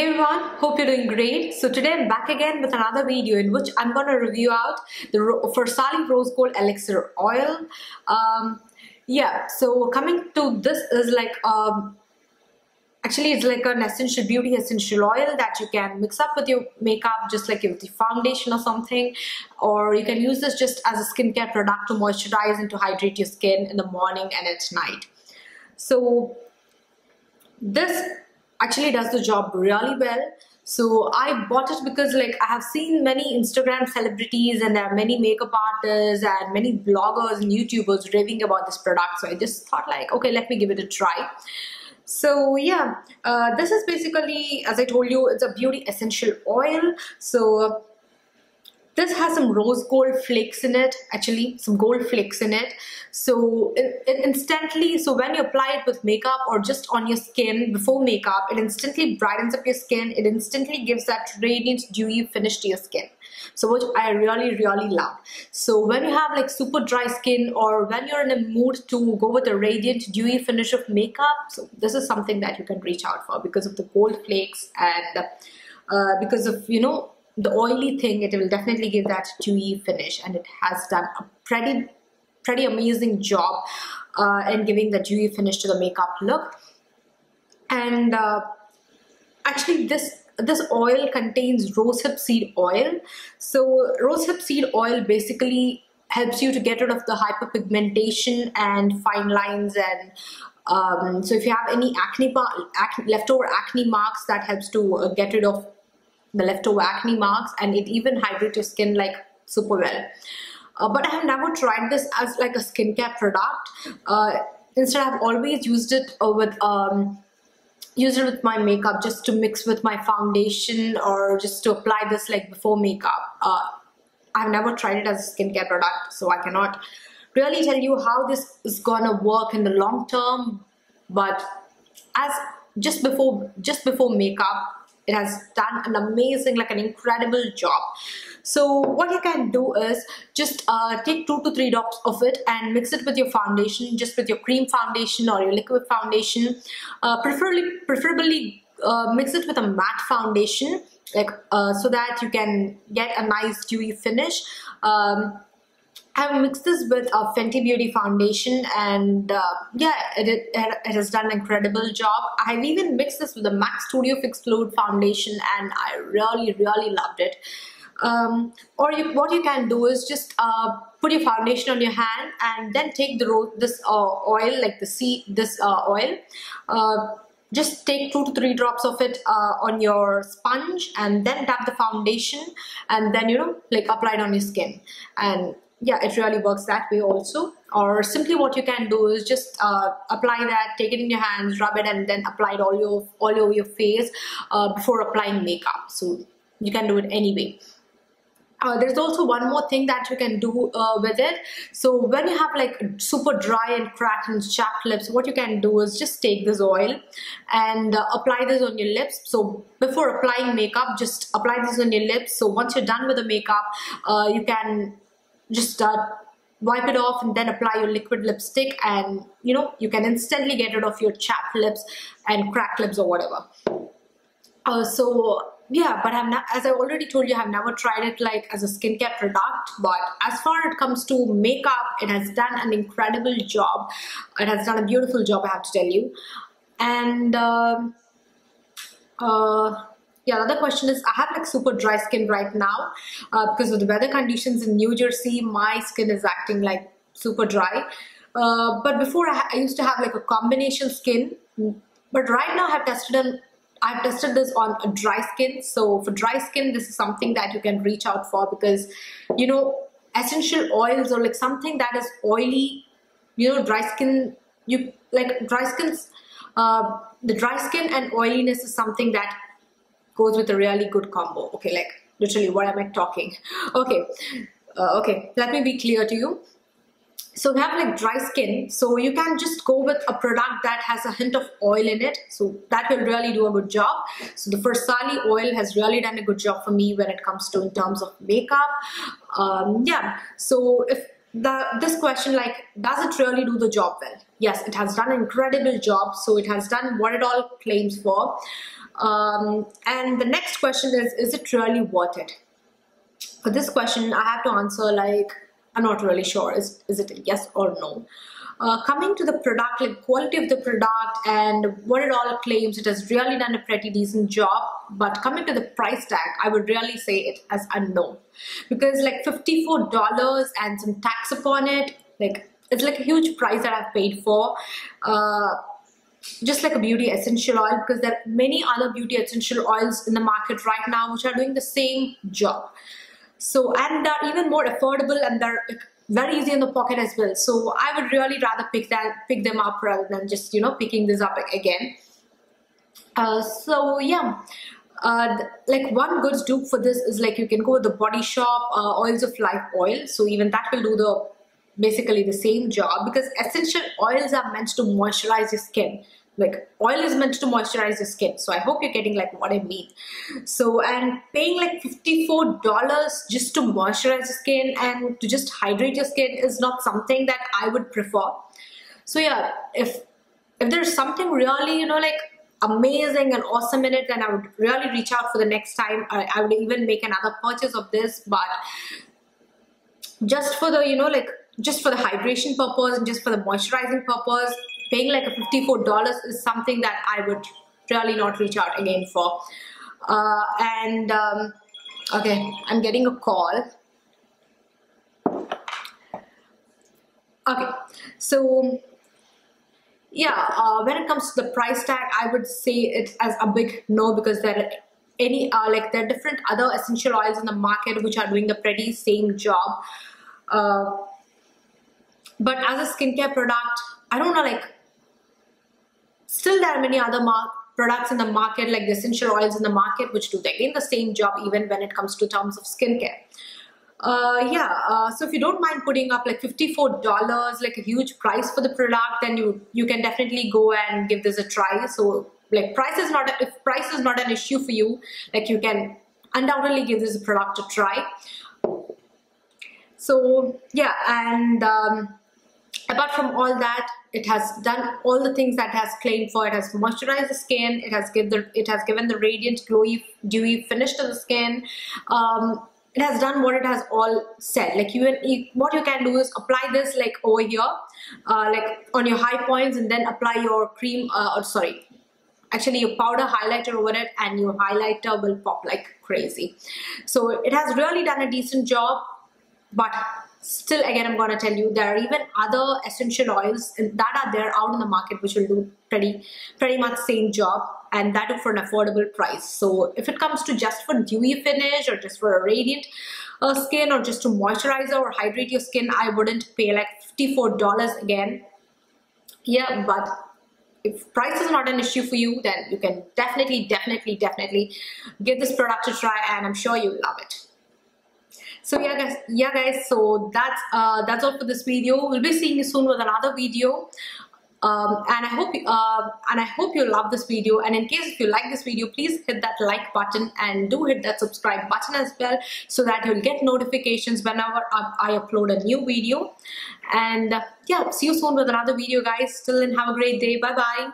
Hey everyone, hope you're doing great. So today I'm back again with another video in which I'm gonna review out the Farsali Rose Gold Elixir Oil. So coming to this is like actually it's like an essential beauty essential oil that you can mix up with your makeup, just like with the foundation or something, or you can use this just as a skincare product to moisturize and to hydrate your skin in the morning and at night. So this actually does the job really well. So I bought it because like I have seen many Instagram celebrities and there are many makeup artists and many bloggers and YouTubers raving about this product. So I just thought like, okay, let me give it a try. So yeah, this is basically, as I told you, it's a beauty essential oil. So this has some rose gold flakes in it, actually some gold flakes in it. So it instantly, so when you apply it with makeup or just on your skin before makeup, it instantly brightens up your skin. It instantly gives that radiant dewy finish to your skin. So which I really love. So when you have like super dry skin or when you're in a mood to go with a radiant dewy finish of makeup, so this is something that you can reach out for because of the gold flakes and because of, you know, the oily thing. It will definitely give that dewy finish, and it has done a pretty amazing job in giving the dewy finish to the makeup look. And actually this oil contains rosehip seed oil. So rosehip seed oil basically helps you to get rid of the hyperpigmentation and fine lines, and so if you have any leftover acne marks, that helps to get rid of the leftover acne marks, and it even hydrates your skin like super well. But I have never tried this as like a skincare product. Instead, I've always used it with my makeup, just to mix with my foundation or just to apply this like before makeup. I've never tried it as a skincare product, so I cannot really tell you how this is gonna work in the long term. But as just before makeup, it has done an amazing, like an incredible job. So what you can do is just take 2 to 3 drops of it and mix it with your foundation, just with your cream foundation or your liquid foundation. Preferably mix it with a matte foundation, like so that you can get a nice dewy finish. I've mixed this with a Fenty Beauty foundation, and yeah, it has done an incredible job. I've even mixed this with the MAC Studio Fix Fluid foundation, and I really loved it. What you can do is just put your foundation on your hand and then take this oil. Just take 2 to 3 drops of it on your sponge, and then tap the foundation, and then, you know, like apply it on your skin. And yeah, it really works that way also. Or simply what you can do is just apply that, take it in your hands, rub it, and then apply it all over your face before applying makeup. So you can do it anyway. There's also one more thing that you can do with it. So when you have like super dry and cracked and chapped lips, what you can do is just take this oil and apply this on your lips. So before applying makeup, just apply this on your lips. So once you're done with the makeup, you can just wipe it off and then apply your liquid lipstick, and you know, you can instantly get rid of your chapped lips and cracked lips or whatever. So yeah, but as I already told you, I've never tried it like as a skincare product. But as far as it comes to makeup, it has done an incredible job. It has done a beautiful job, I have to tell you. And yeah, the other question is, I have like super dry skin right now because of the weather conditions in New Jersey. My skin is acting like super dry. But before I used to have like a combination skin, but right now I've tested this on a dry skin. So for dry skin, this is something that you can reach out for, because, you know, essential oils or like something that is oily, you know, dry skin, you like dry skins, the dry skin and oiliness is something that goes with a really good combo. Okay, like literally, what am I talking? Okay, okay, let me be clear to you. So we have like dry skin, so you can just go with a product that has a hint of oil in it, so that will really do a good job. So the Farsali oil has really done a good job for me when it comes to in terms of makeup. Yeah, so if this question like, does it really do the job well? Yes, it has done an incredible job. So it has done what it all claims for. And the next question is it really worth it? For this question, I have to answer like, I'm not really sure. Is it a yes or no? Coming to the product, like quality of the product and what it all claims, it has really done a pretty decent job. But coming to the price tag, I would really say it as a no, because like $54 and some tax upon it, like it's like a huge price that I've paid for. Just like a beauty essential oil, because there are many other beauty essential oils in the market right now which are doing the same job. So, and they're even more affordable and they're very easy in the pocket as well. So I would really rather pick them up rather than just, you know, picking this up again. So yeah, like one good dupe for this is like you can go to the Body Shop Oils of Life oil. So even that will do the basically the same job, because essential oils are meant to moisturize your skin. Like oil is meant to moisturize your skin. So I hope you're getting like what I mean. So, and paying like $54 just to moisturize your skin and to just hydrate your skin is not something that I would prefer. So yeah, if there's something really, you know, like amazing and awesome in it, then I would really reach out for the next time. I would even make another purchase of this, but just for the, you know, like just for the hydration purpose and just for the moisturizing purpose, paying like a $54 is something that I would really not reach out again for. Okay, I'm getting a call. Okay, so yeah, when it comes to the price tag, I would say it as a big no, because there are there are different other essential oils in the market which are doing the pretty same job. But as a skincare product, I don't know, like still there are many other products in the market, like the essential oils in the market, which do again the same job even when it comes to terms of skincare. So if you don't mind putting up like $54, like a huge price for the product, then you can definitely go and give this a try. So like price is not, if price is not an issue for you, like you can undoubtedly give this product a try. So yeah, and apart from all that, it has done all the things that it has claimed for. It has moisturized the skin. It has given the radiant, glowy, dewy finish to the skin. It has done what it has all said. Like what you can do is apply this like over here, like on your high points, and then apply your cream. Actually your powder highlighter over it, and your highlighter will pop like crazy. So it has really done a decent job, but still, again, I'm going to tell you, there are even other essential oils that are there out in the market which will do pretty much same job, and that for an affordable price. So if it comes to just for dewy finish or just for a radiant skin or just to moisturize or hydrate your skin, I wouldn't pay like $54 again. Yeah, but if price is not an issue for you, then you can definitely give this product a try, and I'm sure you'll love it. So yeah guys, so that's all for this video. We'll be seeing you soon with another video, and I hope you love this video. And in case if you like this video, please hit that like button, and do hit that subscribe button as well, so that you'll get notifications whenever I upload a new video. And yeah, see you soon with another video, guys. Till then, have a great day. Bye bye.